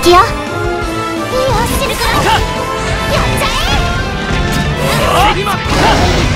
いい走ってるからやっちゃえ。